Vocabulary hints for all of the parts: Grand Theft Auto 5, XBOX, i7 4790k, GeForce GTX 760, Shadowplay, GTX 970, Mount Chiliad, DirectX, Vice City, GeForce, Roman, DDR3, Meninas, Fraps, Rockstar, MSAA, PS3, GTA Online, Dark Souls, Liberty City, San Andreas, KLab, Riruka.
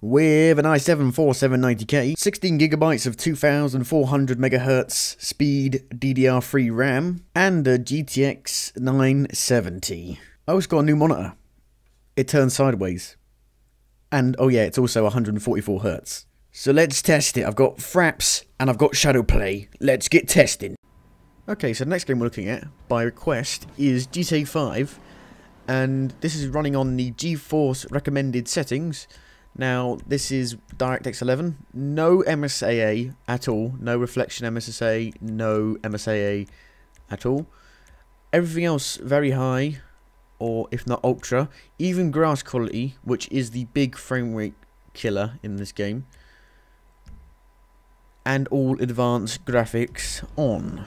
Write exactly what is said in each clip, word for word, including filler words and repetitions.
with an i seven forty-seven ninety K, sixteen gigabytes of two thousand four hundred megahertz speed D D R three RAM, and a G T X nine seventy. I also got a new monitor. It turns sideways. And, oh yeah, it's also one hundred forty-four hertz. So let's test it. I've got Fraps, and I've got Shadowplay. Let's get testing. Okay, so the next game we're looking at, by request, is G T A five. And this is running on the GeForce recommended settings. Now, this is DirectX eleven. No M S A A at all. No reflection M S A A. No M S A A at all. Everything else very high, or if not ultra. Even grass quality, which is the big frame rate killer in this game. And all advanced graphics on.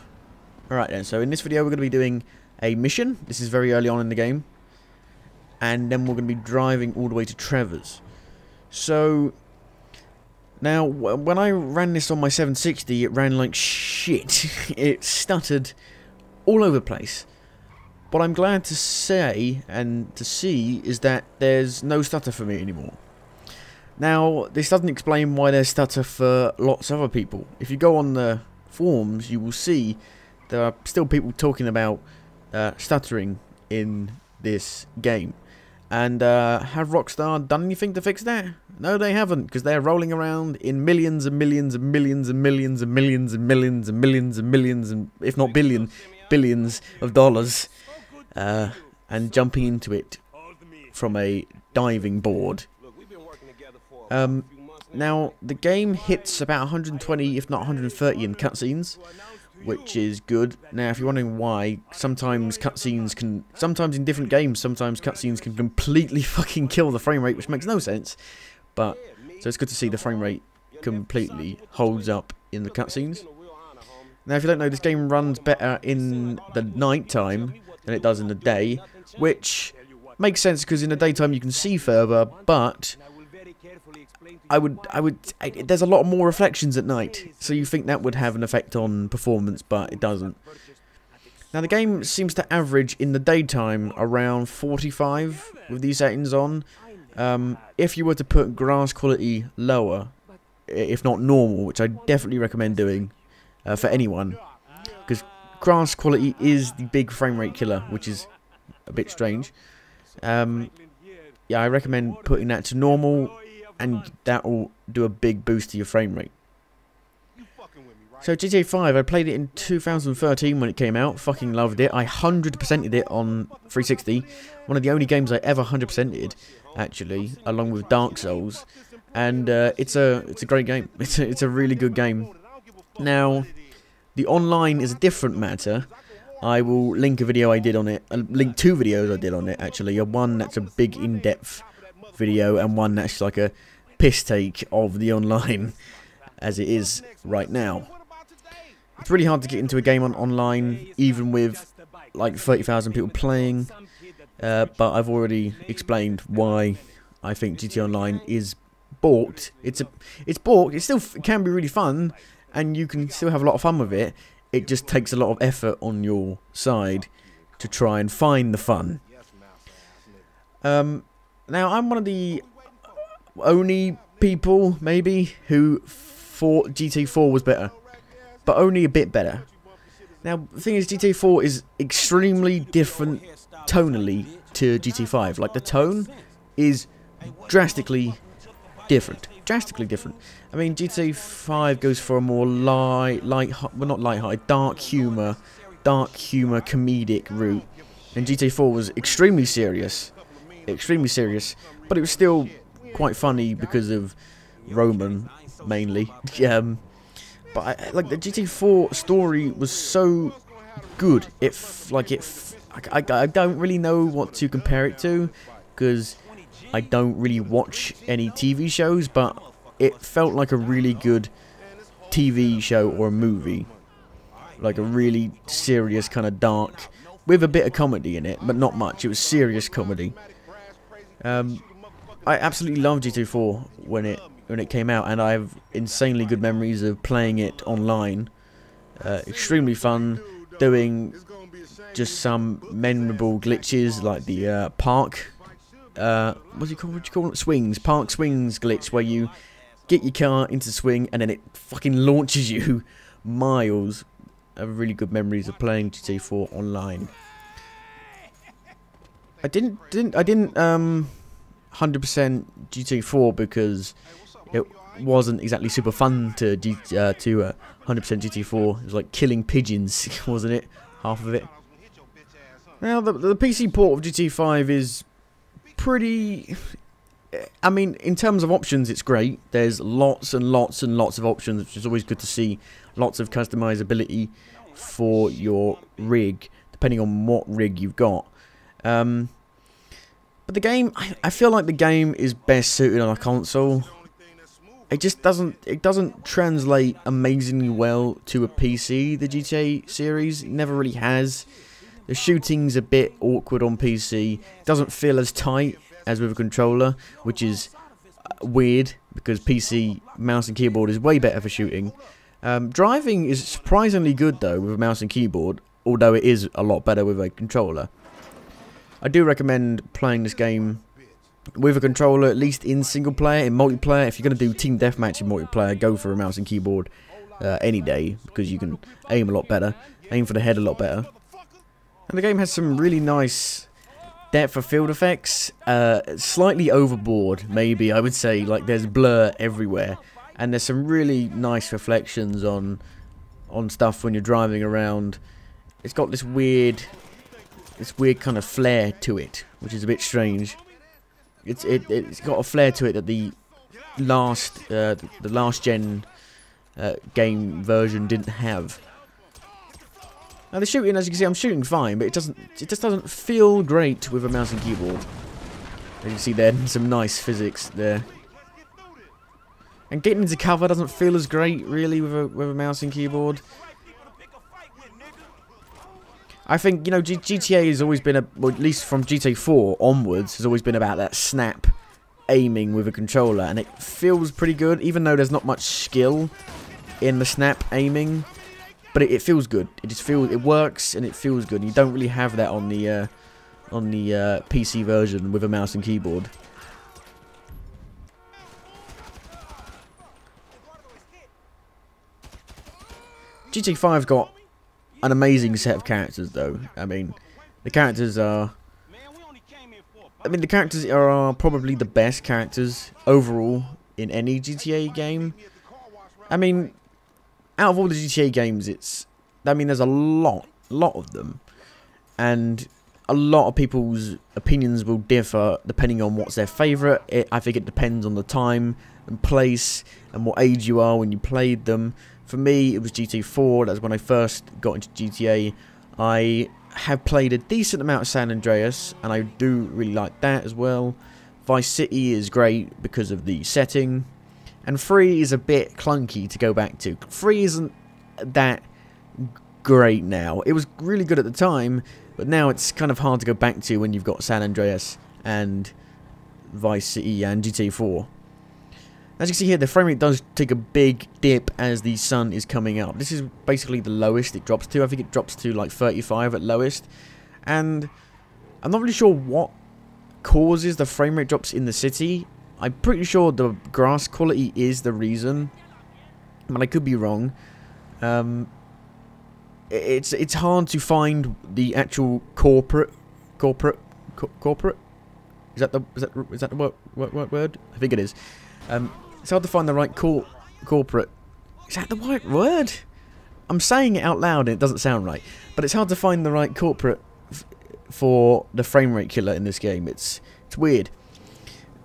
Alright then, so in this video we're going to be doing a mission. This is very early on in the game. And then we're going to be driving all the way to Trevor's. So, now, when I ran this on my seven sixty, it ran like shit. It stuttered all over the place. What I'm glad to say, and to see, is that there's no stutter for me anymore. Now, this doesn't explain why there's stutter for lots of other people. If you go on the forums, you will see there are still people talking about uh, stuttering in this game. And uh, have Rockstar done anything to fix that? No, they haven't, because they're rolling around in millions and millions and millions and millions and millions and millions and millions and millions and, if not billion, billions of dollars, uh, and jumping into it from a diving board. Um, now, the game hits about one hundred twenty, if not one hundred thirty, in cutscenes, which is good. Now, if you're wondering why, sometimes cutscenes can... Sometimes in different games, sometimes cutscenes can completely fucking kill the frame rate, which makes no sense. But, so it's good to see the frame rate completely holds up in the cutscenes. Now, if you don't know, this game runs better in the night time than it does in the day, which makes sense because in the daytime you can see further, but... I would, I would, I, there's a lot more reflections at night, so you think that would have an effect on performance, but it doesn't. Now the game seems to average in the daytime around forty-five with these settings on. Um, if you were to put grass quality lower, if not normal, which I definitely recommend doing uh, for anyone, because grass quality is the big frame rate killer, which is a bit strange. Um, yeah, I recommend putting that to normal, and that will do a big boost to your frame rate. So G T A five, I played it in two thousand thirteen when it came out. Fucking loved it. I one hundred percented it on three sixty. One of the only games I ever one hundred percented, actually, along with Dark Souls. And uh, it's a it's a great game. It's a, it's a really good game. Now, the online is a different matter. I will link a video I did on it. I'll link two videos I did on it, actually. One that's a big in-depth video and one that's like a piss take of the online as it is right now. It's really hard to get into a game on online even with like thirty thousand people playing, uh, but I've already explained why I think G T A Online is balked. It's a, it's balked. It still it can be really fun and you can still have a lot of fun with it. It just takes a lot of effort on your side to try and find the fun. Um, Now, I'm one of the only people, maybe, who thought G T A four was better. But only a bit better. Now, the thing is, G T A four is extremely different tonally to G T A five. Like, the tone is drastically different. Drastically different. I mean, G T A five goes for a more light, light, well, not light-hearted, dark humor, dark humor comedic route. And G T A four was extremely serious. Extremely serious, but it was still quite funny because of Roman mainly. Um, but I, like the G T A four story was so good. If like it, I, I, I don't really know what to compare it to because I don't really watch any T V shows. But it felt like a really good T V show or a movie, like a really serious kind of dark with a bit of comedy in it, but not much. It was serious comedy. Um, I absolutely loved G T A four when it when it came out, and I have insanely good memories of playing it online. Uh, extremely fun, doing just some memorable glitches like the uh, park uh, what's it called? What do you call it? Swings, park swings glitch, where you get your car into swing and then it fucking launches you miles. I have really good memories of playing G T A four online. I didn't, didn't, I didn't, um, one hundred percent G T A four because it wasn't exactly super fun to G, uh, to uh, one hundred percent G T A four. It was like killing pigeons, wasn't it? Half of it. Now the, the P C port of G T A five is pretty. I mean, in terms of options, it's great. There's lots and lots and lots of options, which is always good to see. Lots of customizability for your rig, depending on what rig you've got. Um, but the game, I, I feel like the game is best suited on a console. It just doesn't, it doesn't translate amazingly well to a P C. The G T A series, it never really has. The shooting's a bit awkward on P C. It doesn't feel as tight as with a controller, which is weird because P C mouse and keyboard is way better for shooting. Um, driving is surprisingly good though with a mouse and keyboard, although it is a lot better with a controller. I do recommend playing this game with a controller, at least in single player. In multiplayer, if you're going to do team deathmatch in multiplayer, go for a mouse and keyboard uh, any day, because you can aim a lot better, aim for the head a lot better. And the game has some really nice depth of field effects, uh, slightly overboard maybe, I would say. Like, there's blur everywhere, and there's some really nice reflections on on stuff when you're driving around. It's got this weird... this weird kind of flair to it, which is a bit strange. It's it it's got a flair to it that the last uh, the, the last gen uh, game version didn't have. Now the shooting, as you can see, I'm shooting fine, but it doesn't it just doesn't feel great with a mouse and keyboard. As you can see there, some nice physics there. And getting into cover doesn't feel as great really with a with a mouse and keyboard. I think, you know, G GTA has always been, a, well, at least from G T A four onwards, has always been about that snap aiming with a controller. And it feels pretty good, even though there's not much skill in the snap aiming. But it, it feels good. It just feels, it works and it feels good. You don't really have that on the, uh, on the uh, P C version with a mouse and keyboard. G T A five got an amazing set of characters, though. I mean, the characters are... I mean, the characters are probably the best characters overall in any G T A game. I mean, out of all the G T A games, it's... I mean, there's a lot, lot of them. And a lot of people's opinions will differ depending on what's their favourite. It, I think it depends on the time and place and what age you are when you played them. For me, it was G T A four. That's when I first got into G T A. I have played a decent amount of San Andreas, and I do really like that as well. Vice City is great because of the setting. And three is a bit clunky to go back to. three isn't that great now. It was really good at the time, but now it's kind of hard to go back to when you've got San Andreas and Vice City and G T A four. As you can see here, the frame rate does take a big dip as the sun is coming up. This is basically the lowest it drops to. I think it drops to like thirty-five at lowest. And I'm not really sure what causes the frame rate drops in the city. I'm pretty sure the grass quality is the reason. But I could be wrong. Um, it's it's hard to find the actual corporate... Corporate? Co corporate? Is that the, is that, is that the word, word, word? I think it is. Um, it's hard to find the right cor corporate... Is that the right word? I'm saying it out loud and it doesn't sound right. But it's hard to find the right corporate f for the frame rate killer in this game. It's, it's weird.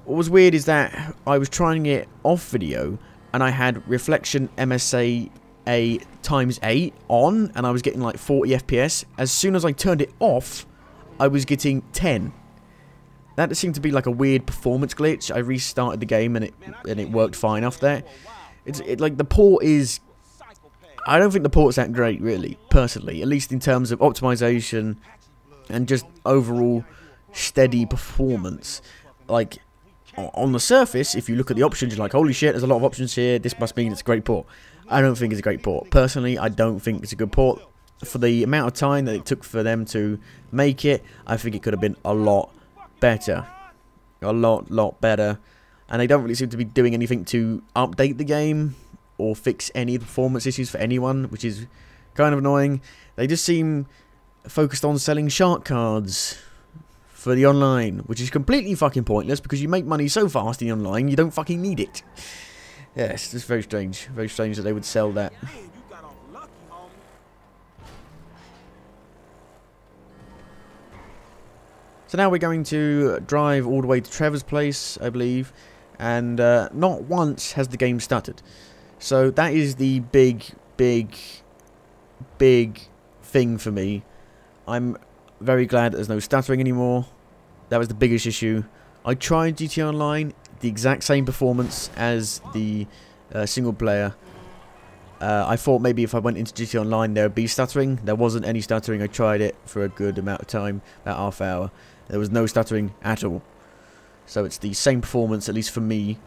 What was weird is that I was trying it off video and I had reflection M S A A times eight on and I was getting like forty F P S. As soon as I turned it off, I was getting ten. That seemed to be like a weird performance glitch. I restarted the game and it and it worked fine off that. It's it, like the port is... I don't think the port's that great, really, personally. At least in terms of optimization and just overall steady performance. Like, on the surface, if you look at the options, you're like, holy shit, there's a lot of options here. This must mean it's a great port. I don't think it's a great port. Personally, I don't think it's a good port. For the amount of time that it took for them to make it, I think it could have been a lot better. a lot, lot better. And they don't really seem to be doing anything to update the game or fix any performance issues for anyone, which is kind of annoying. They just seem focused on selling shark cards for the online, which is completely fucking pointless because you make money so fast in the online, you don't fucking need it. Yeah, it's just very strange. Very strange that they would sell that. So now we're going to drive all the way to Trevor's place, I believe, and uh, not once has the game stuttered. So that is the big, big, big thing for me. I'm very glad that there's no stuttering anymore. That was the biggest issue. I tried G T A Online, the exact same performance as the uh, single player. Uh, I thought maybe if I went into G T A Online there would be stuttering. There wasn't any stuttering. I tried it for a good amount of time, about half hour. There was no stuttering at all. So it's the same performance, at least for me.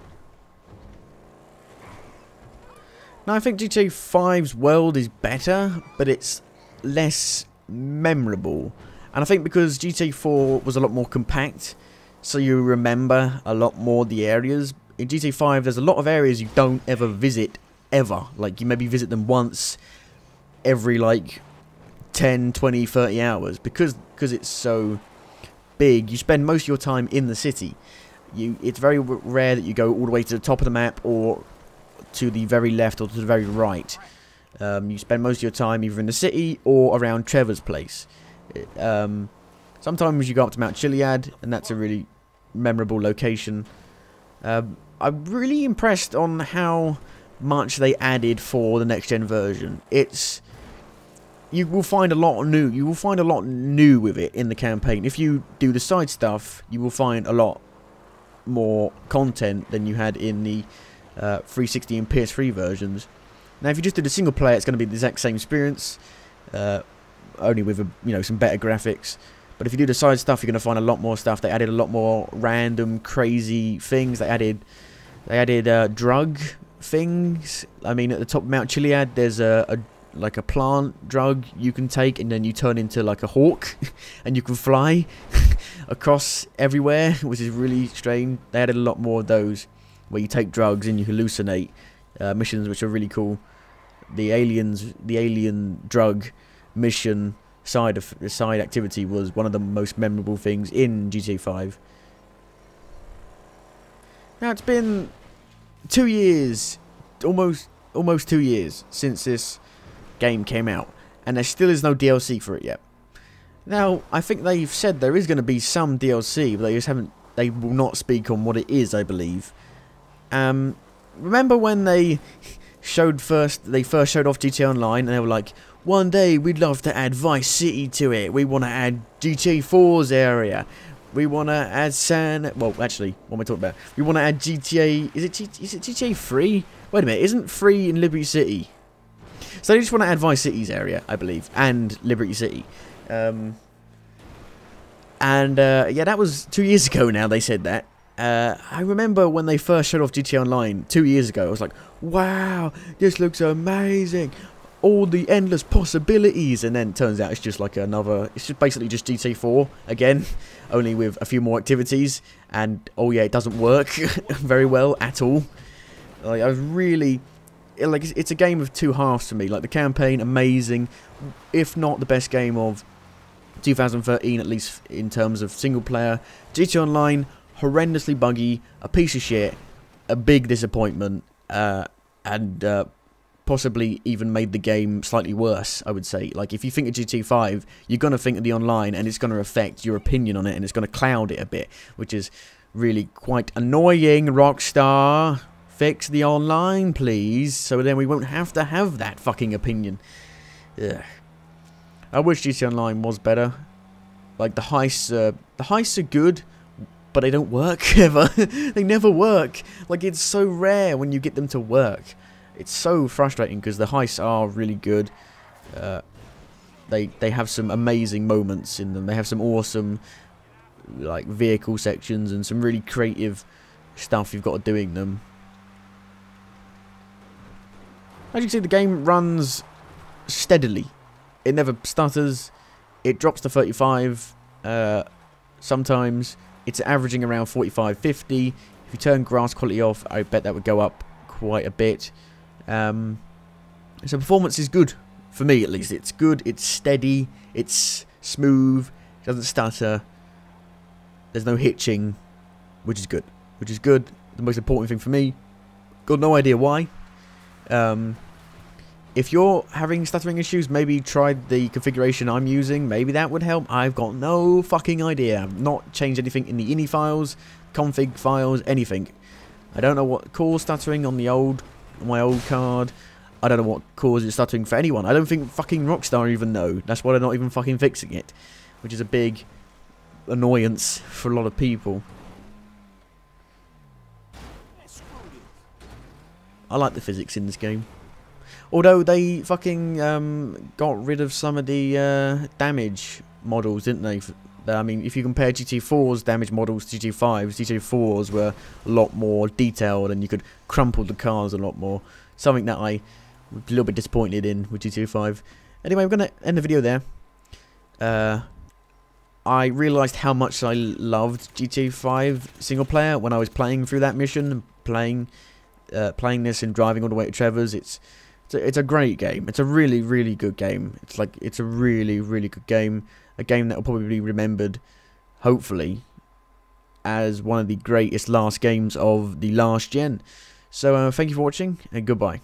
Now, I think G T A five's world is better, but it's less memorable. And I think because G T A four was a lot more compact, so you remember a lot more the areas. In G T A five, there's a lot of areas you don't ever visit, ever. Like, you maybe visit them once every, like, ten, twenty, thirty hours. Because, because it's so big, you spend most of your time in the city. You, it's very rare that you go all the way to the top of the map or to the very left or to the very right. Um, you spend most of your time either in the city or around Trevor's place. Um, sometimes you go up to Mount Chiliad, and that's a really memorable location. Um, I'm really impressed on how much they added for the next gen version. It's you will find a lot new. You will find a lot new with it in the campaign. If you do the side stuff, you will find a lot more content than you had in the uh, three sixty and P S three versions. Now, if you just do the single player, it's going to be the exact same experience, uh, only with a, you know, some better graphics. But if you do the side stuff, you're going to find a lot more stuff. They added a lot more random, crazy things. They added, they added uh, drug things. I mean, at the top of Mount Chiliad, there's a, a like a plant drug you can take, and then you turn into like a hawk, and you can fly across everywhere, which is really strange. They added a lot more of those, where you take drugs and you hallucinate. Uh, missions which are really cool. The aliens, the alien drug mission side of the side activity was one of the most memorable things in G T A five. Now, it's been two years, almost almost two years since this game came out, and there still is no D L C for it yet. Now, I think they've said there is going to be some D L C, but they just haven't. They will not speak on what it is, I believe. Um. Remember when they showed first? They first showed off G T A Online, and they were like, "One day we'd love to add Vice City to it. We want to add G T A four's area. We want to add San." Well, actually, what am I talking about? We want to add G T A. Is it G is it G T A three? Wait a minute, isn't three in Liberty City? So they just want to add Vice City's area, I believe, and Liberty City. Um, and uh, yeah, that was two years ago. Now they said that. Uh, I remember when they first showed off G T A Online two years ago, I was like, wow, this looks amazing, all the endless possibilities, and then it turns out it's just like another, it's just basically just G T A four again, only with a few more activities, and oh yeah, it doesn't work very well at all. Like, I was really, like, it's, it's a game of two halves for me. Like, the campaign, amazing, if not the best game of two thousand thirteen, at least in terms of single player. G T A Online, horrendously buggy, a piece of shit, a big disappointment, uh, and uh, possibly even made the game slightly worse, I would say. Like, if you think of G T A five, you're going to think of the online, and it's going to affect your opinion on it, and it's going to cloud it a bit, which is really quite annoying. Rockstar, fix the online, please, so then we won't have to have that fucking opinion. Ugh. I wish G T A Online was better. Like, the heists, uh, the heists are good, but they don't work ever. They never work. Like, it's so rare when you get them to work. It's so frustrating because the heists are really good. Uh, they they have some amazing moments in them. They have some awesome, like, vehicle sections and some really creative stuff you've got doing them. As you can see, the game runs steadily. It never stutters. It drops to thirty-five uh, sometimes. it's averaging around forty-five, fifty. If you turn grass quality off, I bet that would go up quite a bit. Um, so performance is good. For me, at least, it's good, it's steady, it's smooth, it doesn't stutter, there's no hitching, which is good. Which is good, the most important thing for me. Got no idea why. Um, if you're having stuttering issues, maybe try the configuration I'm using, maybe that would help. I've got no fucking idea. I've not changed anything in the ini files, config files, anything. I don't know what caused stuttering on the old, my old card. I don't know what causes stuttering for anyone. I don't think fucking Rockstar even know. That's why they're not even fucking fixing it. Which is a big annoyance for a lot of people. I like the physics in this game. Although they fucking um, got rid of some of the uh, damage models, didn't they? I mean, if you compare G T four's damage models to G T five's, G T four's were a lot more detailed and you could crumple the cars a lot more. Something that I... a little bit disappointed in with G T A five. Anyway, I'm going to end the video there. Uh, I realised how much I loved G T A five single player when I was playing through that mission, playing, uh, playing this and driving all the way to Trevor's. It's, it's a, it's a great game. It's a really, really good game. It's like it's a really, really good game. A game that will probably be remembered, hopefully, as one of the greatest last games of the last gen. So uh, thank you for watching and goodbye.